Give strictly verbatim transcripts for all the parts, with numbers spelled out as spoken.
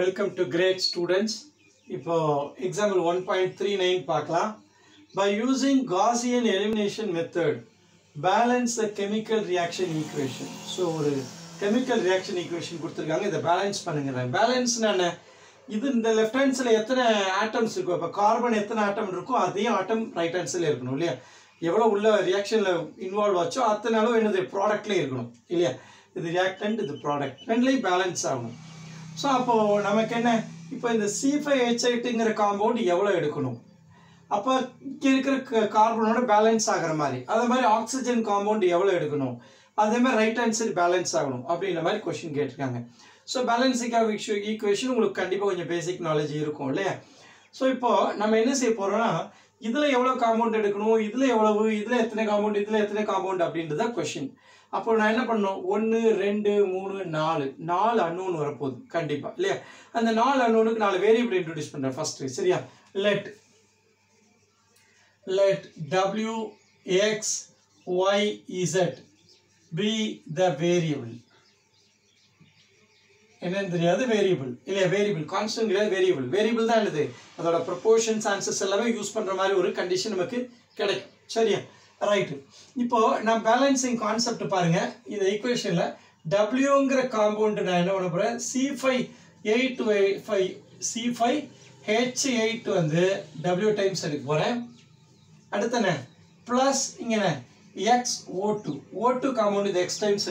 Welcome to Great Students. Now, example one point three nine, by using Gaussian elimination method, balance the chemical reaction equation. So, chemical reaction equation balance balance na This is the left hand side atoms. Carbon is atom, atom right hand side. If you have reaction involved, the product is the reactant is the product. Balance. So, now we have C five H eight compound. Now, carbon balance. Oxygen compound. That is right hand side balance. That is the question. So, balance equation is basic knowledge. So, now we will say that this is how compound is, this is how compound is, this is how compound is, this is the question. Now, what do I do? one, two, three, four. four unknown will come. And the four unknown will introduce a variable first. Let Let W, X, Y, Z be the variable. And then the other variable, a variable, constant variable, variable that is the proportions, answers, use pandra condition right. Now, now balancing concept paranga in the equation W compound C five H eight and the W times and plus X O two. O two compound is X times.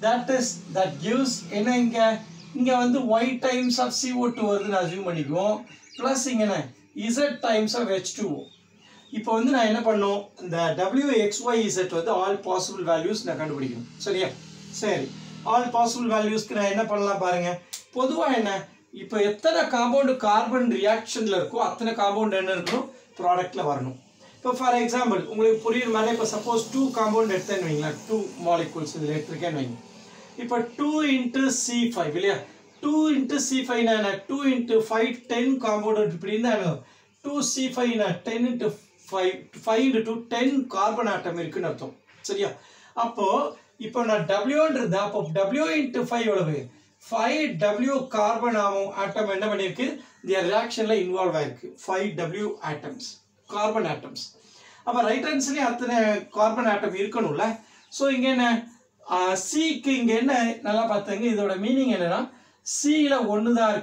That is, that gives enna Y times of C O two assume plus Z times of H two O. Now I the W, X, Y, Z all possible values. So, all possible values compound carbon reaction compound product. So for example, suppose two compound two molecules now two into C five, two into C five, two into five, ten compound, two C five, ten into five, five into ten carbon atom. So now W into five, five W carbon atom, their reaction involved five W atoms, carbon atoms. Now right hand side carbon atom. So again, Uh, C is the meaning C is one is O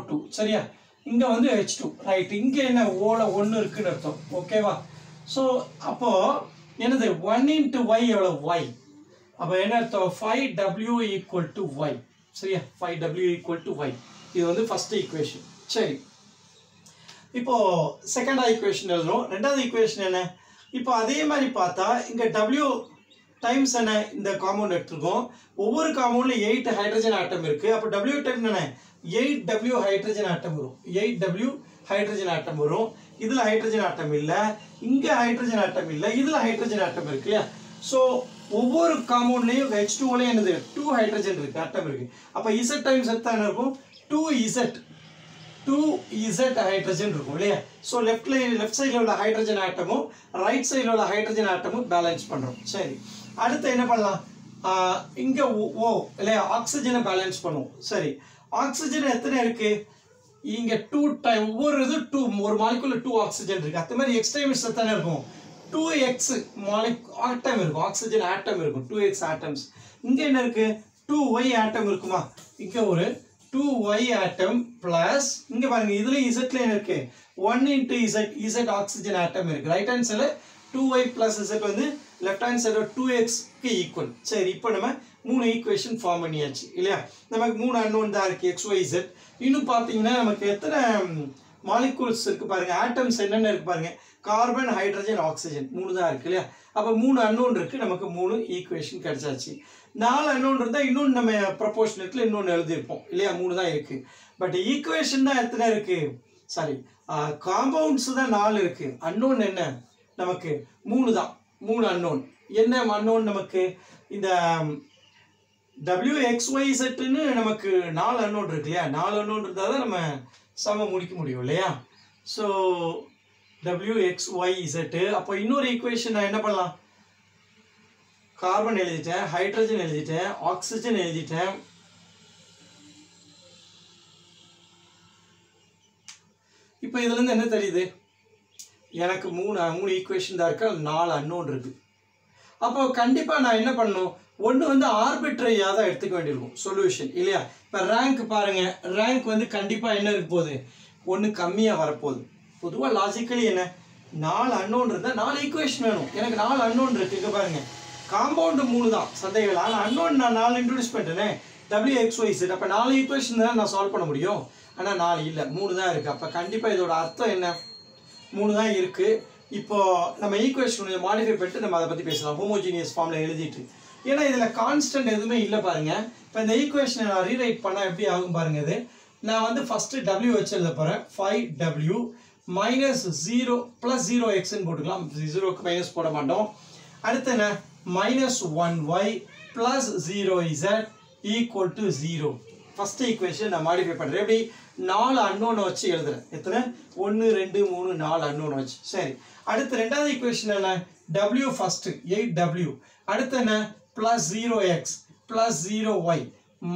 two. H two. Right. O one. Okay. So, appo, one into Y is Y. five W equal to Y. five W equal to Y. This is the first equation. Now, second equation. Second equation. Now, W times in the compound over compound eight hydrogen atom irukku W type eight W hydrogen atom eight W hydrogen atom idla hydrogen atom illa inga hydrogen atom illa idla hydrogen atom irukku. So over compound H two O la enadhu two hydrogen atom irukku appo Z times two Z two Z hydrogen. So left left side la hydrogen atom right side la hydrogen atom balance pandrom seri. That's why uh, oxygen balance. Sorry. Oxygen is two times over two more molecule two oxygen. X times two X molecule oxygen atom two X atoms. two Y atom two Y atom plus Z one into Z Z oxygen atom right hand side two Y plus Z left hand side two X equal. Seri, now we have three equation form. We have three unknown X, Y, Z. Now we have three molecules, atoms, carbon, hydrogen, oxygen. three are there. So three unknown, we have three equation. four unknown, we have proportionate. three but the equation is sorry, uh, compounds are four. Unknown is three. three unknown. Enna unknown namakku inda W X Y Z nu namakku four unknown irukliya four unknown irundha nam sama mudikka mudiyum illaya. So W X Y Z appo innor equation na enna pannalam carbon eliditen hydrogen eliditen oxygen eliditen இப்போ இதுல இருந்து என்ன தெரியுது எனக்கு மூணு மூணு equation தான் இருக்கு நாலு அன்னோன் இருக்கு அப்போ கண்டிப்பா நான் என்ன பண்ணனும் ஒன்னு வந்து ஆர்பிட்ரரியா தான் எடுத்துக்க வேண்டியிருக்கும் சொல்யூஷன் இல்லையா இப்ப ரேங்க் பாருங்க ரேங்க் வந்து கண்டிப்பா என்ன இருக்க போகுது ஒன்னு கம்மியா வர போகுது பொதுவா லாஜிக்கலி என்ன நாலு அன்னோன் இருந்தா நாலு ஈக்குவேஷன் வேணும் எனக்கு நாலு அன்னோன் இருக்குங்க பாருங்க காம்பவுண்ட் மூணு தான் சந்தேகல ஆனா அன்னோன் நான் நாலு இன்ட்ரோடியூஸ் பண்ணிட்டேனே W X Y Z அப்ப நாலு ஈக்குவேஷன் தான் நான் சால்வ் பண்ண முடியும் ஆனா நாலு இல்ல மூணு தான் இருக்கு அப்ப கண்டிப்பா இதோட அர்த்தம் என்ன மூணு தான் இருக்கு இப்போ நம்ம ஈக்குவேஷனை மாடிஃபை பண்ணிட்டு நம்ம அத பத்தி பேசலாம் ஹோமோஜீனியஸ் ஃபார்ம்ல எழுதிட்டு ஏனா இதல கான்ஸ்டன்ட் எதுமே இல்ல பாருங்க இப்ப இந்த ஈக்குவேஷனை நான் ரீரைட் பண்ணா எப்படி ஆகும் பாருங்க இது நான் வந்து ஃபர்ஸ்ட் W வச்சு எழுத போறேன் five W - zero + zero x ன்னு போட்டுக்கலாம் zero க்கு மைனஸ் போட மாட்டோம் அடுத்து என்ன minus one y + zero z equal to zero first equation நான் மாடிஃபை பண்றேன் எப்படி நாலு அன்னோன் வச்சு எழுதுறேன் எத்தனை one two three four unknown வச்சு சரி அடுத்து இரண்டாவது ஈக்குவேஷன் என்ன w first eight w அடுத்து என்ன plus zero x plus zero y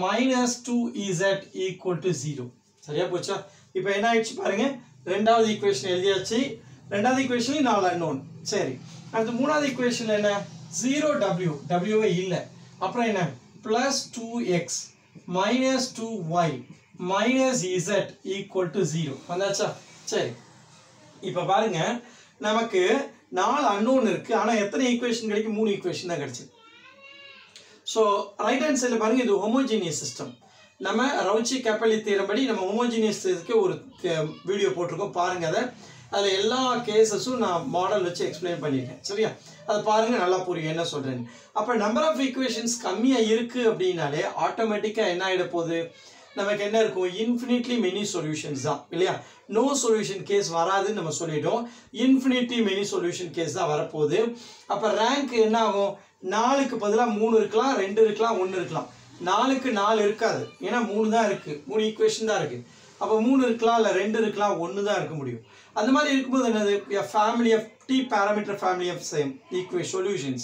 minus two e z equal to zero சரியா போச்சா இப்போ என்ன ஆயிடுச்சு பாருங்க இரண்டாவது ஈக்குவேஷன் எழுதியாச்சு இரண்டாவது ஈக்குவேஷன்ல நாலு அன்னோன் சரி அடுத்து மூணாவது ஈக்குவேஷன்ல என்ன zero w w இல்ல அப்புறம் என்ன plus two x minus two y minus z equal to zero வந்தாச்சா சரி இப்போ பாருங்க நமக்கு நாலு அன்னோன் இருக்கு ஆனா எத்தனை ஈக்குவேஷன் கிடைக்கும் மூணு ஈக்குவேஷன் தான் கிடைச்சு சோ ரைட் ஹேண்ட் சைடுல பாருங்க இது ஹோமோஜீனியஸ் சிஸ்டம் நம்ம ரவுச்சி கப்பலி தியரம் படி நம்ம ஹோமோஜீனியஸ் சிஸ்டத்துக்கு ஒரு வீடியோ போட்டுருக்கோம் பாருங்க அத அதுல எல்லா கேसेसும் நான் மாடல் வச்சு एक्सप्लेन பண்ணிட்டேன் சரியா அத பாருங்க நல்லா புரியும் என்ன சொல்றேன் அப்ப நம்பர் ஆஃப் ஈக்குவேஷன்ஸ் கம்மியா இருக்கு அப்படினாலே ஆட்டோமேட்டிக்கா என்ன ஆயிட போகுது நமக்கு என்ன இருக்கும் இன்ஃபினிட்லி many solutions தான் இல்லையா no solution case வராதுன்னு நம்ம சொல்லிட்டோம் infinitely many solution case தான் வர போகுது அப்ப ரேங்க் என்ன ஆகும் four க்கு பதிலா three இருக்கலாம் two இருக்கலாம் one இருக்கலாம் four க்கு four இருக்காது ஏனா three தான் இருக்கு three ஈக்குவேஷன் தான் இருக்கு அப்ப three இருக்கலாம் இல்ல two இருக்கலாம் one தான் இருக்க முடியும் அந்த மாதிரி இருக்கும்போது என்னது a family of t parameter family of same equation solutions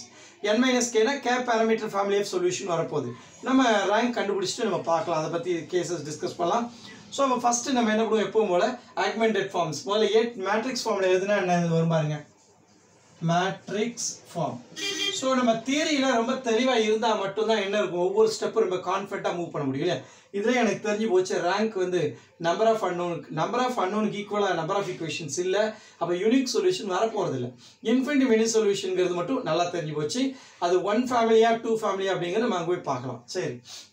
n - k னா k parameter family of solution வரப்போகுது நம்ம ரேங்க் கண்டுபிடிச்சிட்டு நம்ம பார்க்கலாம் அத பத்தி கேसेस டிஸ்கஸ் பண்ணலாம் சோ நம்ம ஃபர்ஸ்ட் நம்ம என்ன பண்ணுவோம் எப்பவும் போல ஆக்மெண்டட் ஃபார்ம்ஸ் போல eight மேட்ரிக்ஸ் ஃபார்ம்ல எழுதுனா என்ன வரும் பாருங்க மேட்ரிக்ஸ் ஃபார்ம் சோ நம்ம தியரியில ரொம்ப தெளிவா இருந்தா மட்டும் தான் என்ன இருக்கும் ஒவ்வொரு ஸ்டெப் ரொம்ப கான்ஃபிடன்ட்டா மூவ் பண்ண முடியும் இல்ல இதுல எனக்கு தெரிஞ்சு போச்சு ரேங்க் வந்து number of unknown number of அன்னோனுக்கு ஈக்குவலா நம்பர் ஆஃப் ஈக்குவேஷன்ஸ் இல்ல அப்ப யூனிக் சொல்யூஷன் வர போறது இல்ல இன்ஃபினிட்டி மெனி சொல்யூஷன்ங்கிறது மட்டும் நல்லா தெரிஞ்சு போச்சு அது one ஃபேமிலியா two ஃபேமிலியா அப்படிங்கறது நம்ம போய் பார்க்கலாம் சரி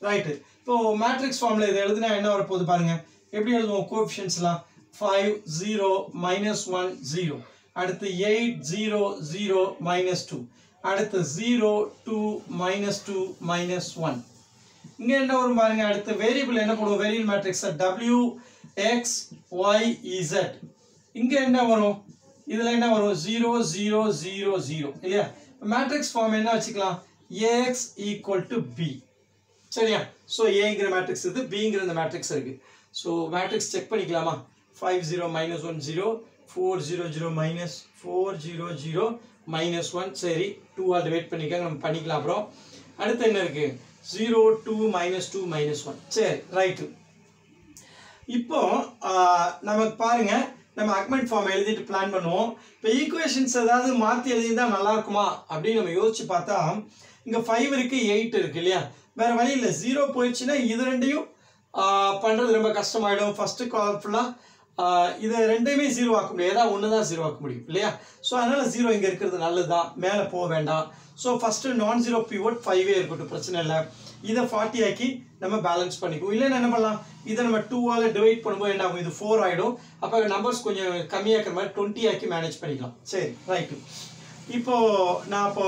ரைட் இப்போ மேட்ரிக்ஸ் ஃபார்ம்ல இத எழுதினா என்ன வர போகுது பாருங்க எப்படி எழுதுவோம் கோஎஃபிஷியன்ட்ஸ்லாம் five zero minus one zero அடுத்து eight zero zero minus two அடுத்து zero two minus two minus one இங்க என்ன வரும் பாருங்க அடுத்து வேரியபிள் என்ன போடுவோம் variable matrix w x y z இங்க என்ன வரும் இதுல என்ன வரும் zero zero zero zero இல்லையா மேட்ரிக்ஸ் ஃபார்ம் என்ன வச்சுக்கலாம் ax = b சரியா சோ a ங்கற மேட்ரிக்ஸ் இது b ங்கற அந்த மேட்ரிக்ஸ் இருக்கு சோ மேட்ரிக்ஸ் செக் பண்ணிக்கலாமா five zero minus one zero four zero zero minus four zero zero minus one சரி two ஆல் டிவைட் பண்ணிக்கங்க நம்ம பண்ணிக்கலாம் bro அடுத்து என்ன இருக்கு zero two minus two minus one சரி ரைட் இப்போ நமக்கு பாருங்க நம்ம ஆக்மெண்ட் ஃபார்ம் எழுதிட்டு பிளான் பண்ணுவோம் இப்போ ஈக்குவேஷன்ஸ் ஏதாவது மாத்தி எழுதினா நல்லா இருக்குமா அப்படி நம்ம யோசிச்சு பார்த்தா இங்க five இருக்கு eight இருக்கு இல்லையா வேற வழி இல்ல zero போயிடுச்சுனா இது ரெண்டையும் பண்றது ரொம்ப கஷ்டமாயிடும் ஃபர்ஸ்ட் கால் ஃபுல்லா இது ரெண்டையுமே zero ஆக்க முடியாது ஏதா ஒன்னு தான் zero ஆக்க முடியும் இல்லையா சோ அதனால zero இங்க இருக்குது நல்லதுதான் மேலே போக வேண்டாம் சோ ஃபர்ஸ்ட் நான் ஜீரோ பிவோட் five ஏ இருக்கட்டும் பிரச்சனை இல்ல இத forty ஆக்கி நம்ம பேலன்ஸ் பண்ணிக்குவோம் இல்ல என்ன பண்ணலாம் இத நம்ம two ஆல டிவைட் பண்ணும்போது என்ன ஆகும் இது four ஆயிடும் அப்ப நம்பர்ஸ் கொஞ்சம் கம்மியாக்குற மாதிரி twenty ஆக்கி மேனேஜ் பண்ணிக்கலாம் சரி ரைட் இப்போ நான் இப்போ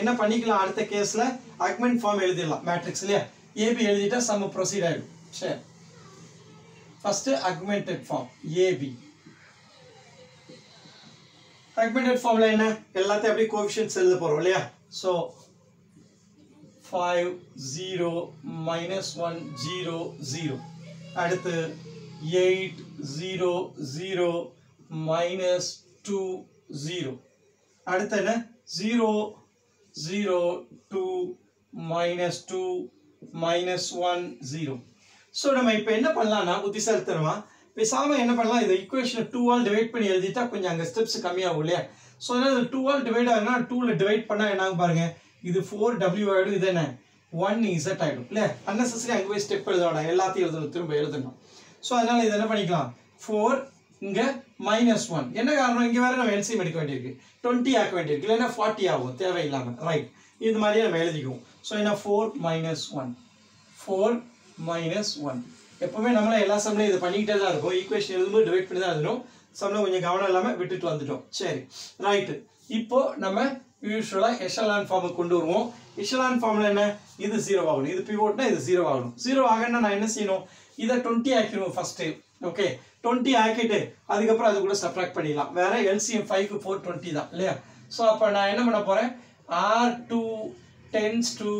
என்ன பண்ணிக்கலாம் அடுத்த கேஸ்ல ஆக்மெண்ட் ஃபார்ம் எழுதிடலாம் மேட்ரிக்ஸ் இல்லையா ab எழுதிட்டா சம் ப்ரோசீட் ஆயிடும் சரி First augmented form A B. Augmented form la enna ellatha appadi coefficients eludha porom illaya so five zero minus one zero zero adutha eight zero zero minus two zero adutha enna zero zero two minus two minus one zero so நம்ம இப்போ என்ன பண்ணலாம்னா புத்திசாலித்தனமா பேசாம என்ன பண்ணலாம் இந்த ஈக்குவேஷனை two ஆல் டிவைட் பண்ணி எழுதிட்டா கொஞ்சம் அங்க ஸ்டெப்ஸ் கம்மியாகும் இல்லையா சோ அதனால two ஆல் டிவைட் ஆனா two ல டிவைட் பண்ணா என்ன ஆகும் பாருங்க இது four w ஆயிடும் இது என்ன one z ஆயிடும் இல்ல அன்னெசஸரி அங்க போய் ஸ்டெப் எழுதறடா எல்லாத்தையும் எழுதணும் திரும்ப எழுதணும் சோ அதனால இத என்ன பண்ணிக்கலாம் four இங்க minus one என்ன காரணம் இங்க வேற நம்ம எல்சிஎம் எடுக்க வேண்டியிருக்கு twenty ஆக்க வேண்டியிருக்கு இல்லனா forty ஆகும் தேவையில்லாம ரைட் இது மாதிரி நம்ம எழுதிக்குவோம் சோ என்ன four minus one four minus one எப்பவுமே நம்மள எல்லா சம்லயே இது பண்ணிட்டே தான் இருக்கும் ஈக்குவேஷன் எழுதும்போது டிவைட் பண்ணி தான் எழுதணும் சம்ல கொஞ்சம் கவனம் இல்லாம விட்டுட்டு வந்துட்டோம் சரி ரைட் இப்போ நம்ம யூசுவலா எஷலான் ஃபார்ம் கொண்டு வருவோம் எஷலான் ஃபார்ம்ல என்ன இது zero ஆகும் இது பிவோட்னா இது zero ஆகும் zero ஆகணும்னா நான் என்ன செய்யணும் இத twenty ஆக்கிரும் ஃபர்ஸ்ட் ஓகே twenty ஆக்கிட்டு அதுக்கு அப்புறம் அது கூட சப்ட்ராக்ட் பண்ணிடலாம் வேற எல்சிஎம் five four twenty தான் இல்லையா சோ அப்ப நான் என்ன பண்ண போறேன் R two tends to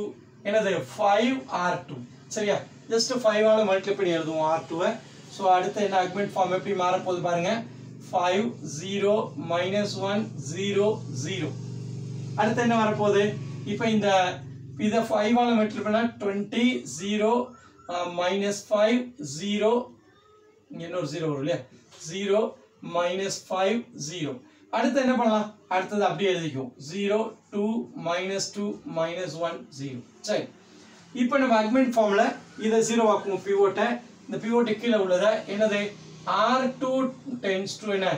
என்னது five R two சரியா just five ஆல மல்டிப்ளை பண்ணி எழுதுவோம் R two சோ அடுத்து என்ன ஆர்குமெண்ட் ஃபார்ம் எப்படி மாற போகுது பாருங்க five zero minus one zero zero அடுத்து என்ன வர போகுது இப்போ இந்த இத five ஆல மல்டிப்ளை பண்ணா twenty zero minus five zero இன்னொரு zero வரும் இல்லையா zero minus five zero அடுத்து என்ன பண்ணலாம் அடுத்து அப்படியே எழுதிக்குவோம் zero two minus two minus one zero சரி இப்போ நம்ம ஆர்குமெண்ட் ஃபார்முலா இத zero ஆக்குவோம் pivot இந்த pivot கீழ உள்ளத என்னது R two tends to என்ன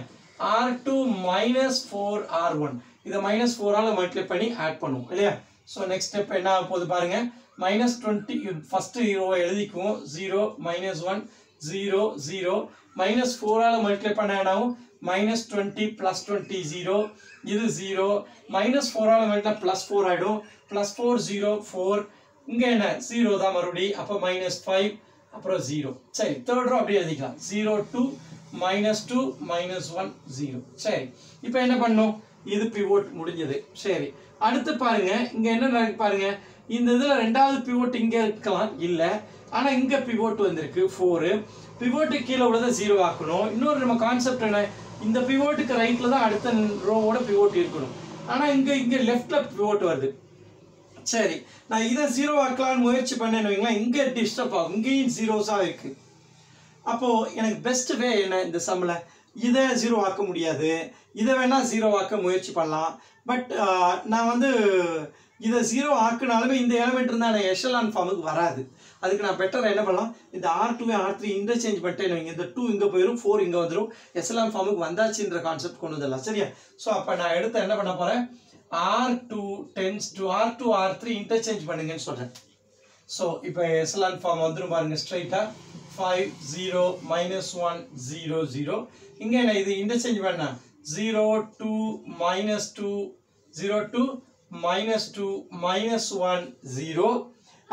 R two minus four R one இத minus four ஆல மல்டிப்ளை பண்ணி ஆட் பண்ணுவோம் இல்லையா சோ நெக்ஸ்ட் ஸ்டெப் என்ன ஆக போகுது பாருங்க minus twenty ஃபர்ஸ்ட் zero எழுதிக்குவோம் zero minus one zero zero minus four ஆல மல்டிப்ளை பண்ணா என்ன ஆகும் minus twenty plus twenty zero இது zero minus four ஆல மல்டிப்ளை plus four ஆயிடும் plus four zero four இங்க என்ன zero தான் மறுபடி அப்ப minus five அப்புறம் zero சரி third row அப்படியே எழுதிக்கலாம் zero two minus two minus one zero சரி இப்போ என்ன பண்ணனும் இது pivot முடிஞ்சது சரி அடுத்து பாருங்க இங்க என்ன நடக்கு பாருங்க இந்த இதுல இரண்டாவது pivot இங்க இருக்கலாம் இல்ல ஆனா இங்க pivot வந்திருக்கு four pivot கீழ உள்ளத zero ஆக்கணும் இன்னொரு நம்ம கான்செப்ட் என்ன இந்த pivot க்கு ரைட்ல தான் அடுத்த ரோவோட pivot இருக்கணும் ஆனா இங்க இங்க லெஃப்ட்ல pivot வருது சரி நான் இத zero ஆக்கலாம் முயற்சி பண்ணேனுவீங்களா இங்க டிஸ்டர்ப் ஆகும் இங்க zeros ஆ இருக்கு அப்போ எனக்கு பெஸ்ட் வே என்ன இந்த சம்ல இத zero ஆக்க முடியாது இத வேணா zero ஆக்க முயற்சி பண்ணலாம் பட் நான் வந்து இத zero ஆக்குனாலுமே இந்த எலிமெண்ட் இருந்தா நான் எஷலான் ஃபார்முக்கு வராது அதுக்கு நான் பெட்டரா என்ன பண்ணலாம் இந்த R two R three interchange பண்ணிட்டேனுவீங்க இந்த two இங்க போயிரும் four இங்க வந்துரும் எஷலான் ஃபார்முக்கு வந்தாச்சுன்ற கான்செப்ட் கொண்டு வந்துடலாம் சரியா சோ அப்ப நான் எடுத்து என்ன பண்ண போறேன் R two tends to R two R three interchange பண்ணுங்கன்னு சொல்றேன் சோ இப்போ எஷலான் ஃபார்ம் வந்துரும் பாருங்க ஸ்ட்ரைட்டா five zero minus one zero zero இங்க என்ன இது இன்டர்சேஞ்ச் பண்ணா zero two minus two zero two minus two minus one zero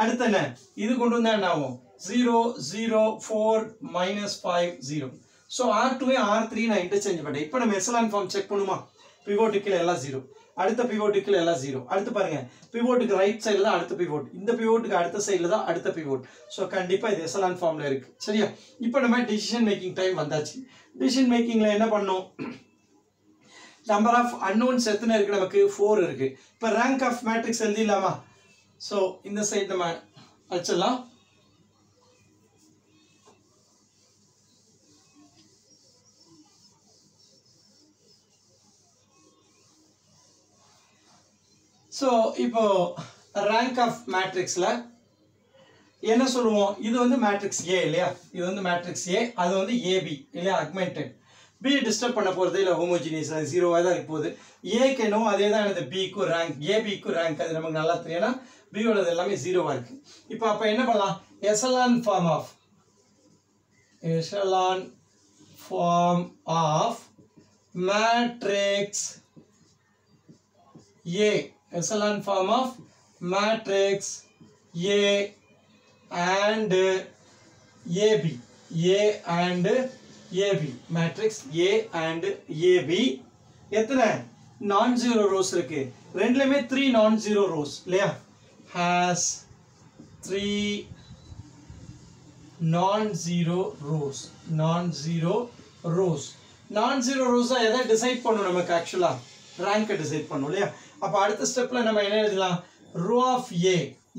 அடுத்து என்ன இது கொண்டு வந்தா என்ன ஆகும் zero zero four minus five zero so R two R three நான் இன்டர்சேஞ்ச் பண்ணேன் இப்போ நம்ம எஷலான் ஃபார்ம் செக் பண்ணுமா pivot க்கு எல்லாம் zero அடுத்த pivot க்கு எல்லாம் zero அடுத்து பாருங்க pivot க்கு ரைட் சைடுல தான் அடுத்த pivot இந்த pivot க்கு அடுத்த சைடுல தான் அடுத்த pivot சோ கண்டிப்பா இது எஷலான் ஃபார்ம்ல இருக்கு சரியா இப்போ நம்ம டிசிஷன் மேக்கிங் டைம் வந்தாச்சு டிசிஷன் மேக்கிங்ல என்ன பண்ணோம் நம்பர் ஆஃப் அன்னோன்ஸ் எத்தனை இருக்கு நமக்கு four இருக்கு இப்போ rank of matrix எழுதிடலாமா சோ இந்த சைடு நம்ம அடிச்சலாம் சோ இப்போ rank of matrixல என்ன சொல்லுவோம் இது வந்து matrix A இல்லையா இது வந்து matrix A அது வந்து A B இல்லையா augmented B டிஸ்டர்ப் பண்ண போறது இல்ல ஹோமோஜீனியஸ் zero ஆ தான் இருக்க போகுது A க்கு என்ன அதேதான் அந்த B க்கு rank A B க்கு rank அது நமக்கு நல்லா தெரியும்னா B ஓடது எல்லாமே zero ஆ இருக்கு இப்போ அப்ப என்ன பண்ணலாம் echelon form of echelon form of matrix A echelon form of matrix A and AB A and AB matrix A and AB எத்தனை non-zero rows இருக்கு ரெண்டுலயுமே three non-zero rows இல்லையா has three non-zero rows non-zero rows non-zero rows எதை decide பண்ணணும் நமக்கு ஆக்சுவலா rank decide பண்ணணும் இல்லையா அப்ப அடுத்த ஸ்டெப்ல நம்ம என்ன எழுதலாம் row of A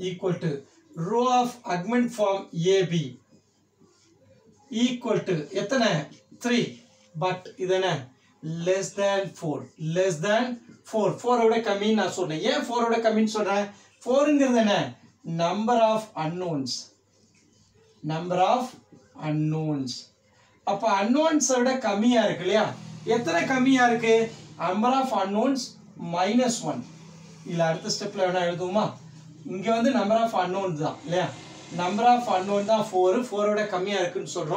equal to row of augment form A B equal to three, but less than four. Less than four. four would come in. four would come in. four is number of unknowns. Number of unknowns. Now, unknowns are coming. How many coming are? Number of unknowns minus one. This step is number of unknowns. Number of unknowns is four. four is coming. This step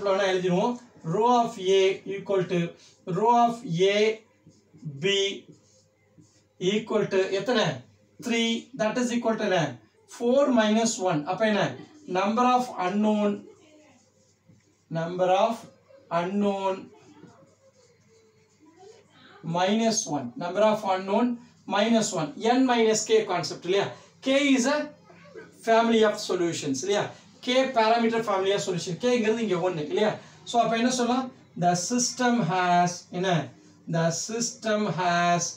is row of A equal to row of A, B equal to three. That is equal to four minus one. Number of unknown. Number of unknown minus one. Number of unknown minus one. N minus K concept. K is a family of solutions. K parameter family of solution. K is one. So the system has the system has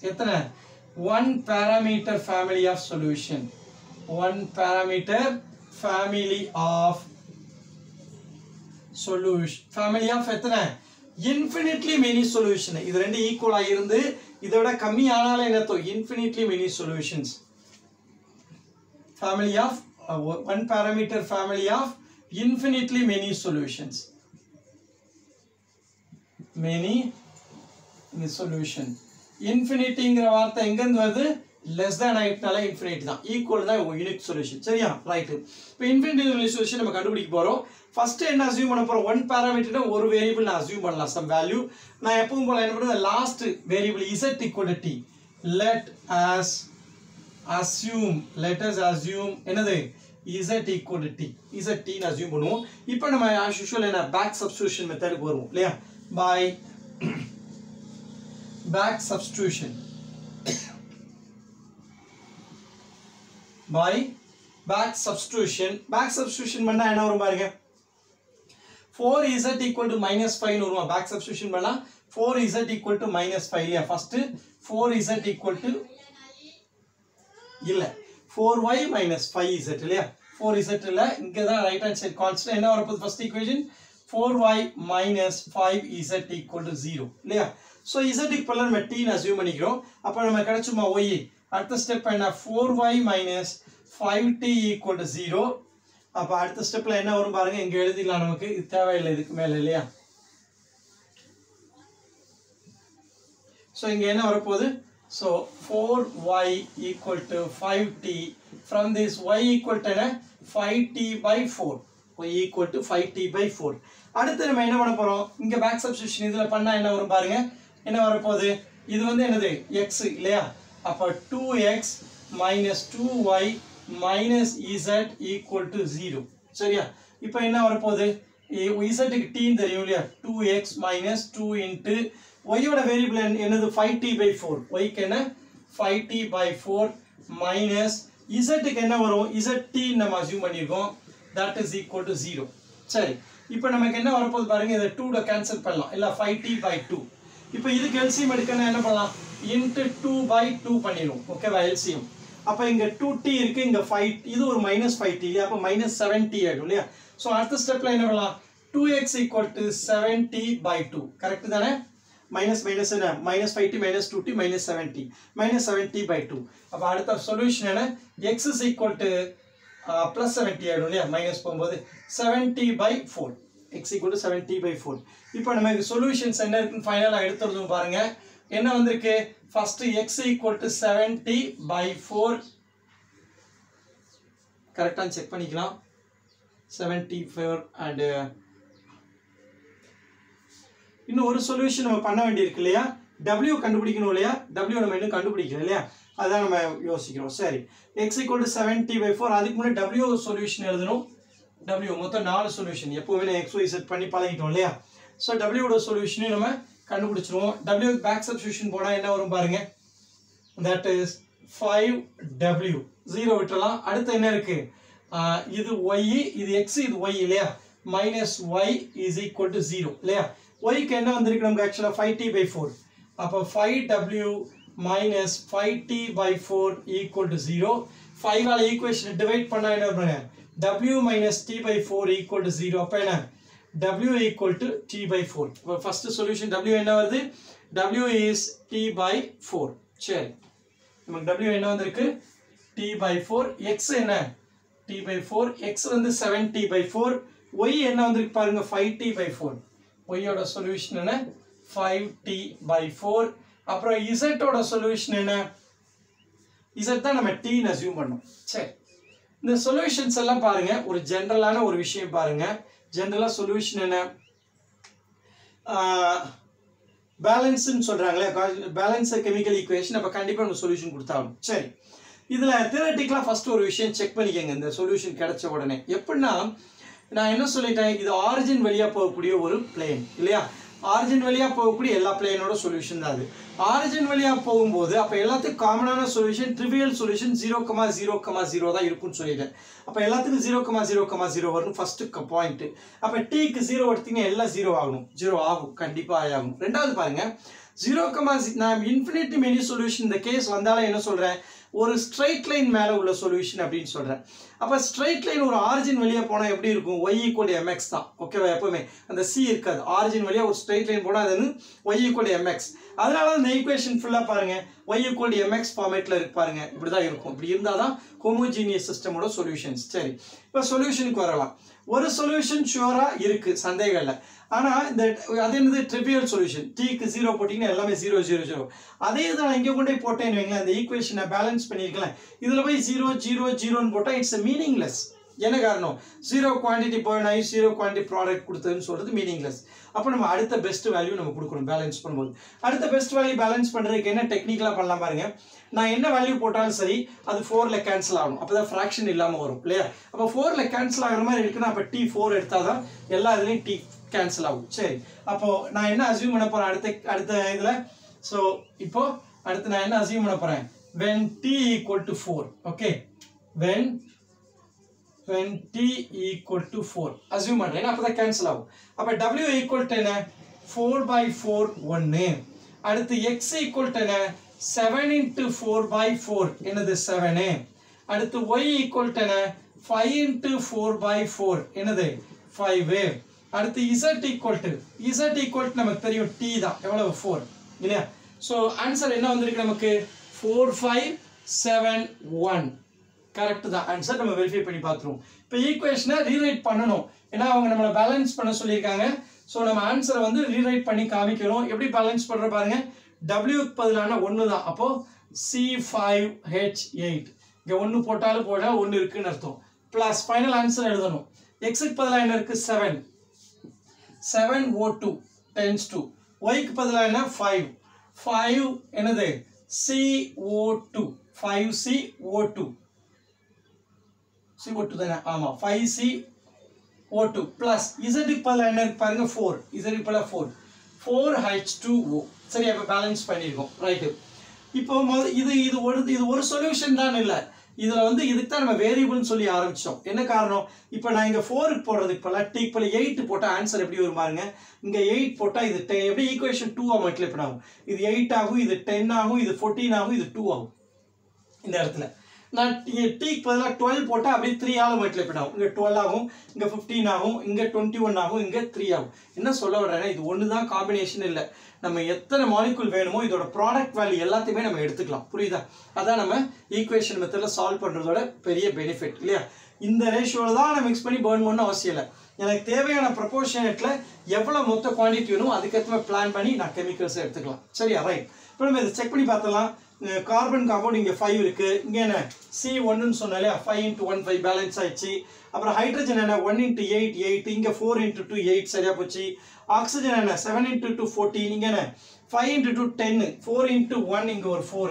one parameter family of solution. One parameter family of solution. Family of infinitely many solution. This is equal to this. Infinitely many solutions. Family of uh, one parameter family of infinitely many solutions. Many solution. Infinity less than infinite equal to unique solution. Right. Infinite solution first and assume one parameter one variable assume some value. Now the last variable is z equal to t. Let us assume let us assume another z equal to t. Z t assume now we as usual back substitution method by back substitution by back substitution back substitution four is equal to minus five back substitution four is equal to minus five first four is equal to four y minus five is four is right hand side constant first equation four y minus five is equal to zero. So is equal to t assume y at the step four y minus five t equal to zero. Now at the step line over bargain. So again so four y equal to five t from this y equal to five t by four. Y equal to five t by four. At the remainder back substitution x two x minus two y minus z equal to zero. So yeah, if I now z t in the regular two x minus two into y variable and five t by four. Y can five t by four minus z can z t assume that is equal to zero. Sorry. Now we can two to cancel five t by two. Now this L C M into two by two. Okay, by L C M. Now two t five. This is minus five t. Minus seven t. So at the step line two x equal to seven t by two. Correct? Minus minus minus five t minus two t minus seven t. Minus seven t by two. Now the solution x is equal to Uh, plus seventy minus seventy by four. X equal to seventy by four. Now the solution final final first x equal to seventy by four. Correct and check seventy-four and uh, you know one solution W can't W sorry. X equal to seventy by four. That's why W solution W motor four solution. X Y Z so W solution W back substitution that is five W zero it uh, y this X is Y minus Y is equal to zero. Y can actually five T by four. Upper five w minus five t by four equal to zero. five equation divide panna w minus t by four equal to zero. W equal to T by four. Well, first solution W enna varudhu? W is T by four. Sure. W enna vandirukku? T by four. X enna? T by four. X vandu seven T by four. Y enna vandirukku parunga? five T by four. Y oda solution enna? five T by four. Appra Z oda solution enna? Z da nama T nu assume pannum. Sure. The solutions alla parunga, oru general ana oru vishayam parunga. General solution enna uh, balance nu solranga balance chemical equation appo kandipa nam solution kuduthaavum seri idla theoretically first oru vishayam check panikenga indha solution kedacha odane eppadina na enna soliten idu origin veliya povakudiya oru plane illaya origin veliya povakudiya ella plane oda solution da adu origin veliya povumbodhu appo ellathukku common ana solution trivial solution zero comma zero comma zero da irukku nu soliten அப்ப எல்லாத்துக்கும் zero comma zero comma zero வரணும் first point அப்ப t க்கு zero எடுத்தீங்க எல்லாம் zero ஆகும் zero ஆகும் கண்டிப்பா ஆகும் இரண்டாவது பாருங்க zero, நான் இன்ஃபினிட்டி மெனி சொல்யூஷன் இந்த கேஸ் வந்தால என்ன சொல்றேன் ஒரு ஸ்ட்ரைட் லைன் மேல உள்ள சொல்யூஷன் அப்படினு சொல்றேன் அப்ப ஸ்ட்ரைட் லைன் ஒரு ஆரிஜின் வழியா போனா எப்படி இருக்கும் y mx தான் ஓகேவா எப்பவுமே அந்த c இருக்காது ஆரிஜின் வழியா ஒரு ஸ்ட்ரைட் லைன் போனா அது y mx அதனால அந்த ஈக்குவேஷன் ஃபுல்லா பாருங்க y mx ஃபார்மட்ல இருக்கு பாருங்க இப்படி தான் இருக்கும் இப்படி இருந்தா தான் ஹோமோஜீனியஸ் சிஸ்டமோட சொல்யூஷன்ஸ் சரி இப்ப சொல்யூஷனுக்கு வரலாம் ஒரு சொல்யூஷன் ஷூரா இருக்கு சந்தேகம் இல்ல ஆனா இந்த அது என்னது ட்ரிவியல் சொல்யூஷன் t க்கு zero போடினா எல்லாமே zero zero zero அதே தான் இங்க கொண்டு போட்டேன்னு வெங்களா இந்த ஈக்குவேஷனை பேலன்ஸ் பண்ணிருக்கலாம் இதுல போய் zero zero zero ன்னு போட்டா இட்ஸ் மீனிங்லெஸ் என்ன காரணம் zero quantity போனா zero quantity product கொடுத்ததுன்னு சொல்றது மீனிங்லெஸ் அப்ப நம்ம அடுத்த பெஸ்ட் வேல்யூ நம்ம கொடுக்கணும் பேலன்ஸ் பண்ணும்போது அடுத்த பெஸ்ட் வேல்யூ பேலன்ஸ் பண்றதுக்கு என்ன டெக்னிக்கலா பண்ணலாம் பாருங்க நான் என்ன வேல்யூ போட்டாலும் சரி அது four ல கேன்சல் ஆகும் அப்பதான் ஃபிராக்ஷன் இல்லாம வரும் இல்லையா அப்ப four ல கேன்சல் ஆகுற மாதிரி இருக்குனா அப்ப T four எடுத்தாதான் எல்லா இதுலயும் T cancel out. சரி அப்போ நான் என்ன assume பண்ண போறேன் அடுத்த அடுத்த இதுல சோ இப்போ அடுத்து நான் என்ன assume பண்ண போறேன் when T equal to four okay when when T equal to four assume பண்ணேன்னா அப்பதான் cancel ஆகும் அப்ப W equal to என்ன four by four one அடுத்து X equal to என்ன seven into four by four என்னது seven அடுத்து Y equal to என்ன five into four by four என்னது five அடுத்து Z equal to Z equal to நமக்கு தெரியும் T தான் எவ்வளவு four இல்லையா சோ ஆன்சர் என்ன வந்திருக்கு நமக்கு four five seven one correct தான் ஆன்சர் நம்ம வெரிஃபை பண்ணி பாத்துறோம் இப்போ ஈக்குவேஷனை ரீரைட் பண்ணனும் ஏனா அவங்க நம்மள பேலன்ஸ் பண்ண சொல்லி இருக்காங்க சோ நம்ம ஆன்சரை வந்து ரீரைட் பண்ணி காமிக்கிறோம் எப்படி பேலன்ஸ் பண்ற பாருங்க W க்கு பதிலான one தான் அப்போ C five H eight இங்க one போட்டாலும் போடா one இருக்குன்னு அர்த்தம் பிளஸ் ஃபைனல் ஆன்சர் எழுதணும் X க்கு பதிலா என்ன இருக்கு seven seven O two tends to y க்கு பதிலா என்ன five five என்னது C O two five C O two C O two தான ஆமா five C O two plus Z க்கு பதிலா என்ன இருக்கு பாருங்க four Z க்கு பதிலா four four H two O சரி அப்ப பேலன்ஸ் பண்ணிருக்கோம் ரைட் இப்போ இது இது ஒரு இது ஒரு சொல்யூஷன் தான் இல்ல இதுல வந்து இதுக்கு தான் நம்ம வேரியபிள் சொல்லி ஆரம்பிச்சோம் என்ன காரணம் இப்போ நான் இங்க four க்கு போறதுக்கு பல t = eight போட்டா ஆன்சர் எப்படி வரும் பாருங்க இங்க eight போட்டா இது எப்படி ஈக்குவேஷன் two ஆ மல்டிப்ளை பண்ணாகும் இது eight ஆகும் இது ten ஆகும் இது fourteen ஆகும் இது two ஆகும் இந்த இடத்துல நான் t க்கு பதிலா twelve போட்டா அப்படியே three ஆல மல்டிப்ளை பண்ணாகும் இங்க twelve ஆகும் இங்க fifteen ஆகும் இங்க twenty-one ஆகும் இங்க three ஆகும் என்ன சொல்ல வரேன்னா இது ஒண்ணு தான் காம்பினேஷன் இல்ல நம்ம எத்தனை மாலிகுல் வேணுமோ இதோட ப்ராடக்ட் வேல்யூ எல்லாத்தையுமே நம்ம எடுத்துக்கலாம் புரியுதா அதான் நம்ம ஈக்குவேஷன் மெத்தட்ல சால்வ் பண்றதோட பெரிய பெனிஃபிட் இல்லையா இந்த ரேஷியோல தான் நான் மிக்ஸ் பண்ணி பர்ன் பண்ணனும் அவசியம் இல்லை எனக்கு தேவையான ப்ரொபோர்ஷனேட்ல எவ்வளவு மொத்த குவாண்டிட்டி வேணுமோ அதுக்கேத்தமா பிளான் பண்ணி நான் கெமிக்கல்ஸ் எடுத்துக்கலாம் சரியா ரைட் இப்போ நம்ம இத செக் பண்ணி பார்த்தலாம் கார்பன் காம்பவுண்ட் இங்க five இருக்கு இங்க என்ன C one ன்னு சொன்னாலே five into one five balance ஆயிச்சு அப்புறம் ஹைட்ரஜன் என்ன one into eight eight இங்க four into two eight சரியா போச்சு oxygen என்ன seven into two fourteen இங்க என்ன five into two ten four into one இங்க ஒரு four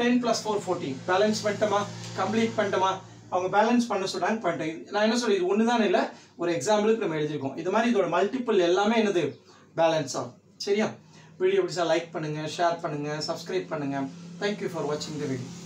ten plus four fourteen balance பண்ணிட்டமா கம்ப்ளீட் பண்ணிட்டமா அவங்க பேலன்ஸ் பண்ண சொல்றாங்க பண்ணிட்டேன் நான் என்ன சொல்றது இது ஒண்ணுதான் இல்ல ஒரு எக்ஸாம்பிளுக்கு நம்ம எழுதி இருக்கோம் இது மாதிரி இதோட மல்டிபிள் எல்லாமே என்னது பேலன்ஸ் ஆகும் சரியா வீடியோ பிடிச்சா லைக் பண்ணுங்க ஷேர் பண்ணுங்க சப்ஸ்கிரைப் பண்ணுங்க Thank you for watching the video.